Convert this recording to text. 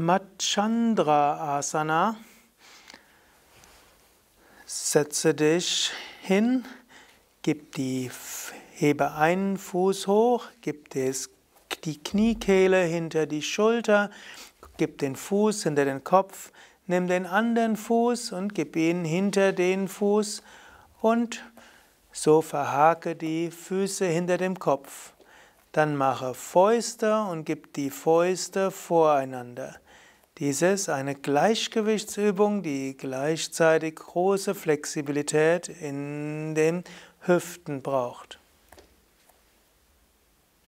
Machandra-Asana. Setze dich hin, hebe einen Fuß hoch, gib die Kniekehle hinter die Schulter, gib den Fuß hinter den Kopf, nimm den anderen Fuß und gib ihn hinter den Fuß und so verhake die Füße hinter dem Kopf. Dann mache Fäuste und gib die Fäuste voreinander. Dies ist eine Gleichgewichtsübung, die gleichzeitig große Flexibilität in den Hüften braucht.